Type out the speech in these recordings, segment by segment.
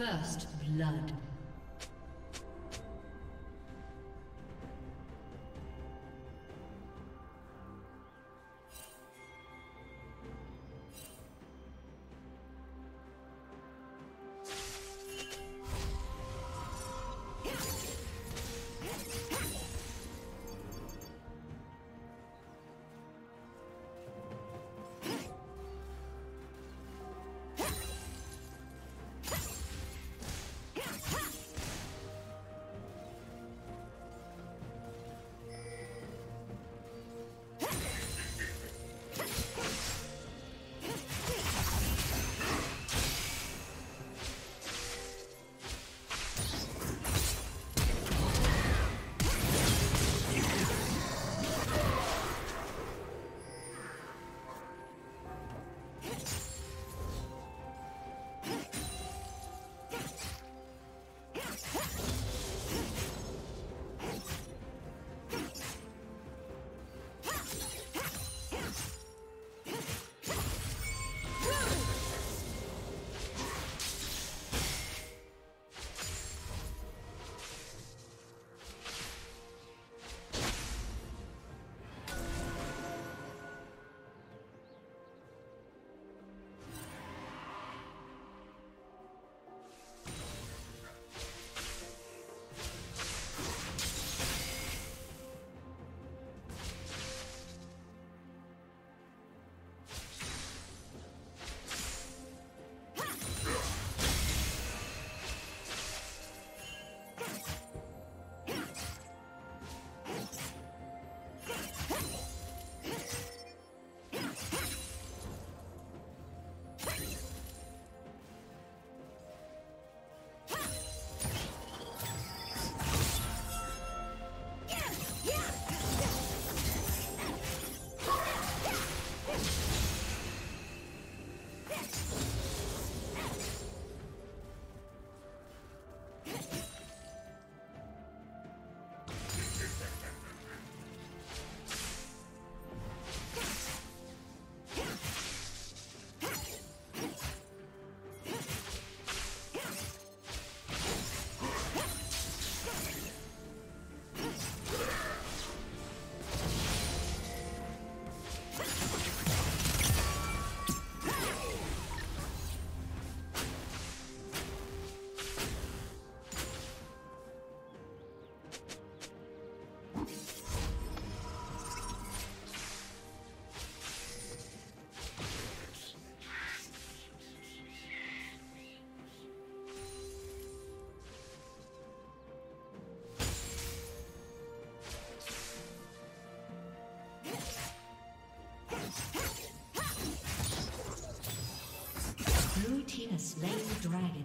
First blood. Slay the dragon.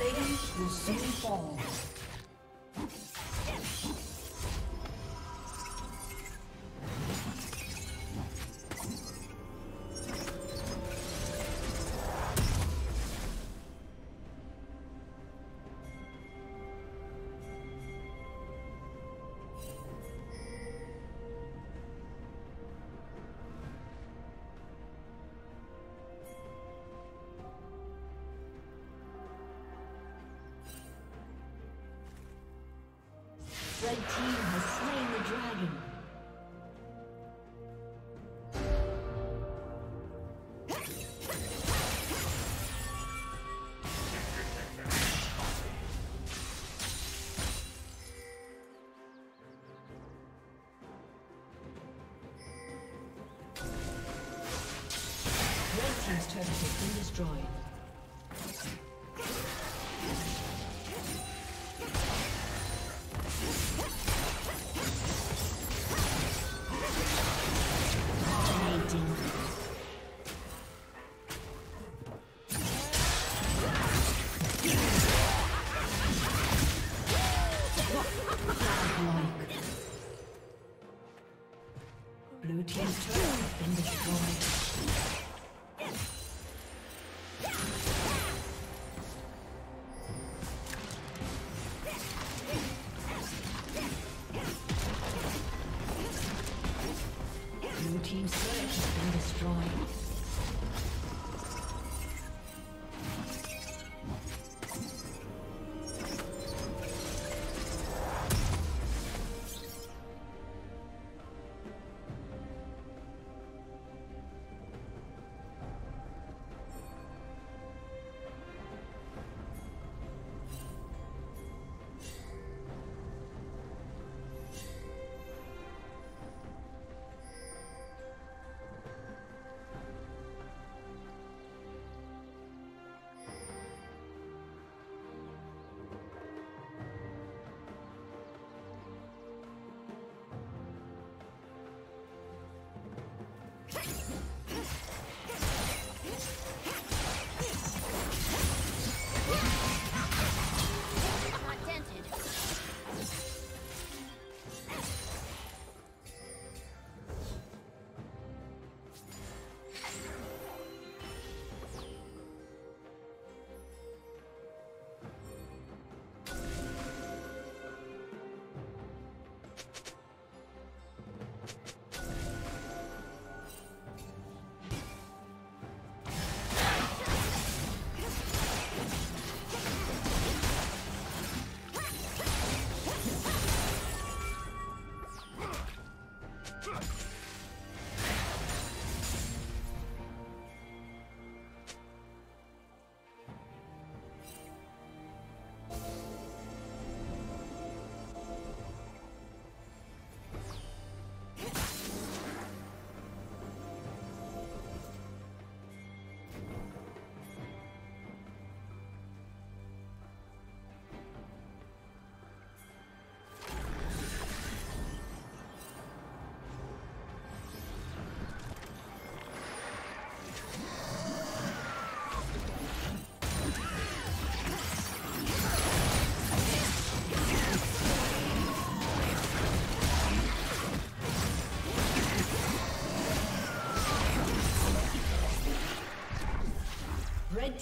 Ladies will soon fall. Red team has slain the dragon. Red team's turret has been destroyed. Team search has been destroyed. Red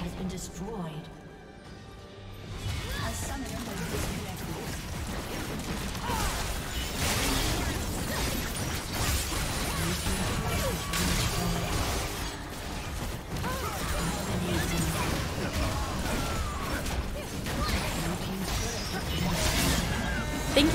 has been destroyed. A summoner was disconnected. Thank